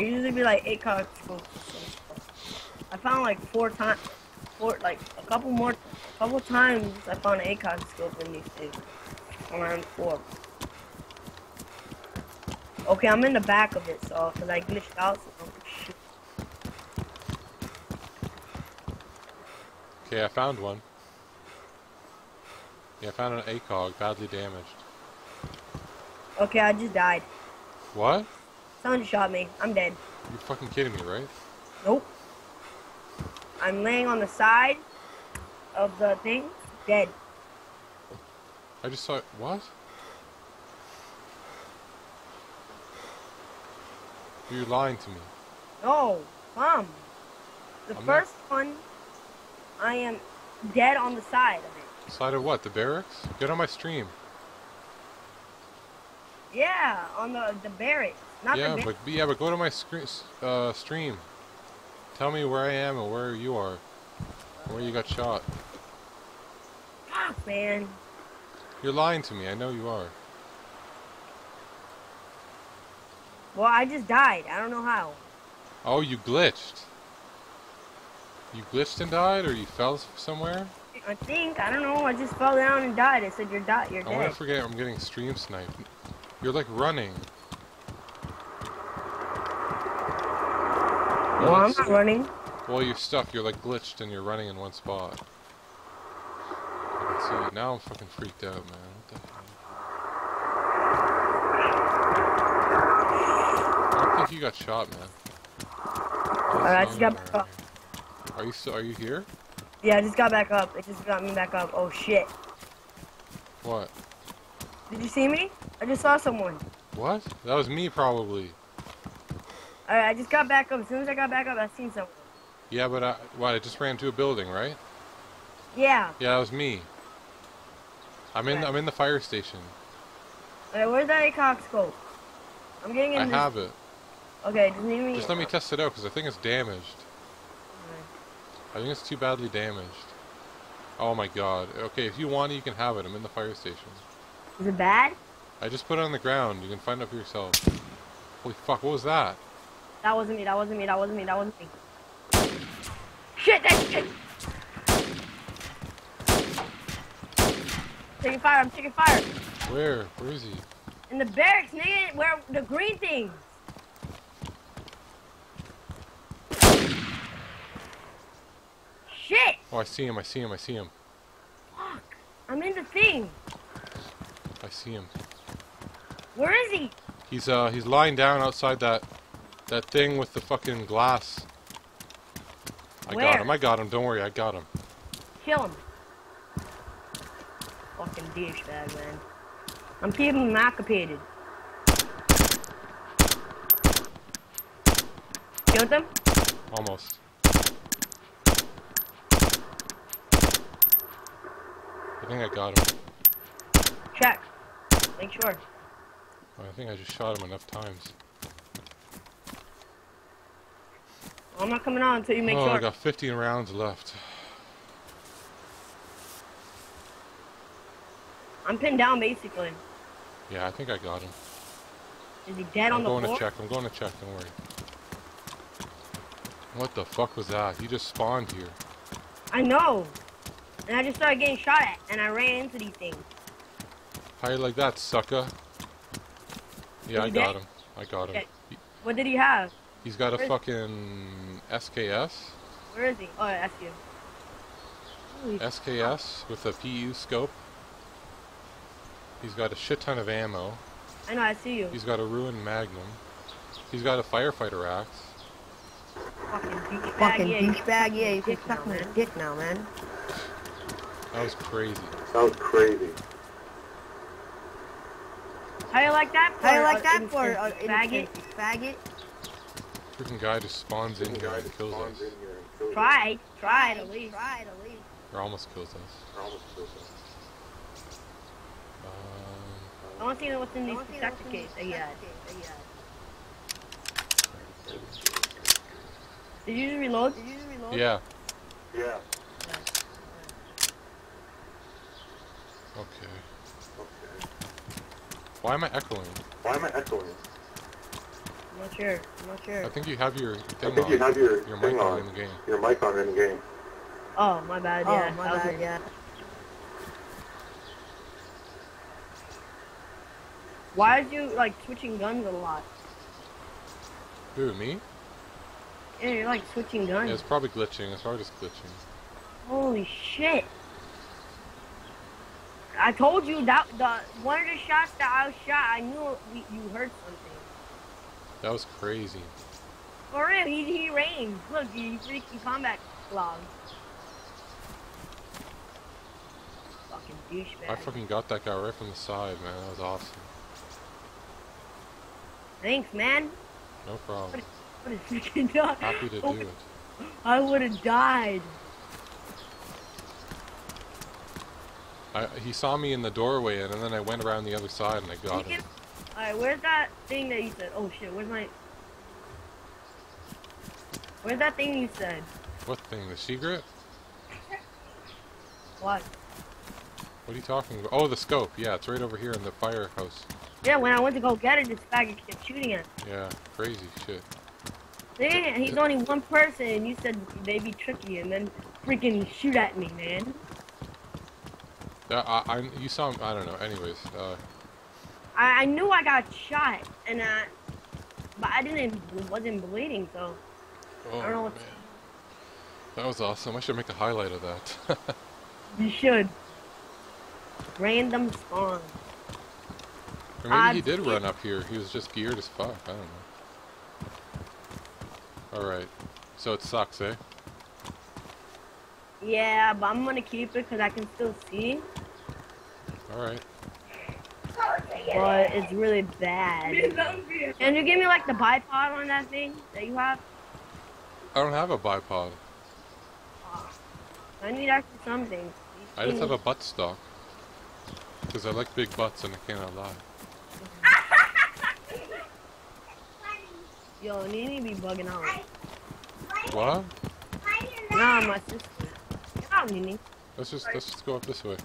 There used to be like ACOG schools. I found like a couple times I found an ACOG scope in these things. Around 4. Okay, I'm in the back of it, so because I glitched out. So, shit. Okay, I found one. Yeah, I found an ACOG, badly damaged. Okay, I just died. What? Someone shot me. I'm dead. You're fucking kidding me, right? Nope. I'm laying on the side of the thing, dead. I just saw it. What? You're lying to me. No, mom. The first one, I am dead on the side of it. Side of what? The barracks? Get on my stream. Yeah, on the barracks. But go to my stream. Tell me where I am and where you are. Where you got shot. Fuck, man. You're lying to me. I know you are. Well, I just died. I don't know how. Oh, you glitched. You glitched and died, or you fell somewhere? I think. I don't know. I just fell down and died. It said you're dead. I want to forget I'm getting stream sniped. You're like running. Well, I'm not running. Well, you're stuck. You're like glitched and you're running in one spot. I can see. Now I'm fucking freaked out, man. What the fuck? I don't think you got shot, man. I just got back up. Are you here? Yeah, I just got back up. It just got me back up. Oh, shit. What? Did you see me? I just saw someone. What? That was me, probably. Alright, I just got back up. As soon as I got back up, I seen someone. Yeah, but I just ran to a building, right? Yeah. Yeah, that was me. I'm in the fire station. Alright, where's that ACOG scope? I'm getting in. I have it. Okay, just leave me. Just let me test it out because I think it's damaged. Right. I think it's too badly damaged. Oh my god. Okay, if you want it, you can have it. I'm in the fire station. Is it bad? I just put it on the ground. You can find out for yourself. Holy fuck! What was that? That wasn't me, that wasn't me, that wasn't me, that wasn't me. Shit, that shit! Taking fire, I'm taking fire. Where? Where is he? In the barracks, nigga, where the green thing. Shit! Oh, I see him, I see him, I see him. Fuck, I'm in the thing. I see him. Where is he? He's lying down outside that thing with the fucking glass. I got him, don't worry, I got him. Kill him. Fucking douchebag, man. I'm keeping him occupied. Killed him? Almost. I think I got him. Check. Make sure. Well, I think I just shot him enough times. I'm not coming on until you make sure. Oh, I got 15 rounds left. I'm pinned down, basically. Yeah, I think I got him. Is he dead on the floor? I'm going to check, don't worry. What the fuck was that? He just spawned here. I know. And I just started getting shot at, and I ran into these things. How you like that, sucker? Yeah, I got him. What did he have? He's got a fucking SKS. Where is he? Oh, I asked you. SKS with a PU scope. He's got a shit ton of ammo. I know, I see you. He's got a ruined magnum. He's got a firefighter axe. Fucking douchebag, yeah, you can suck my dick now, man. That was crazy. How you like that for? How you like that for? Faggot. Faggot. Freaking guy just spawns in here and kills us. Try to leave. Or almost kills us. I want to see what's in these protector case. Yeah. Did you just reload? Yeah. Yeah. Okay. Why am I echoing? I'm not sure. I think you have your thing your mic on in the game. Your mic on in the game. Oh, my bad, yeah. Why are you, like, switching guns a lot? Who, me? Yeah, you're, like, switching guns. Yeah, it's probably glitching. It's probably just glitching. Holy shit. I told you that one of the shots that I shot, I knew you heard something. That was crazy. For real, he rained. Look, he freaking combat log. Fucking douchebag. I fucking got that guy right from the side, man. That was awesome. Thanks, man. No problem. What a freaking dog. Happy to do it. I would have died. He saw me in the doorway, and then I went around the other side, and I got him. Alright, where's that thing that you said? Oh shit, where's that thing you said? What thing? The secret? What? What are you talking about? Oh, the scope. Yeah, it's right over here in the firehouse. Yeah, when I went to go get it, this faggot kept shooting at me. Yeah, crazy shit. Man, he's only one person, and you said they be tricky, and then freaking shoot at me, man. You saw him, I don't know, anyways, I knew I got shot, and but I wasn't bleeding, so, I don't know what. That was awesome, I should make a highlight of that. You should. Random spawn. Or maybe he did run up here, he was just geared as fuck, I don't know. Alright, so it sucks, eh? Yeah, but I'm gonna keep it because I can still see. Alright. But it's really bad. Can you give me like the bipod on that thing that you have? I don't have a bipod. Oh, I need actually something. I just have a butt stock. Because I like big butts and I cannot lie. Yo, Nene be bugging out. What? Nah, my sister. Let's just go up this way.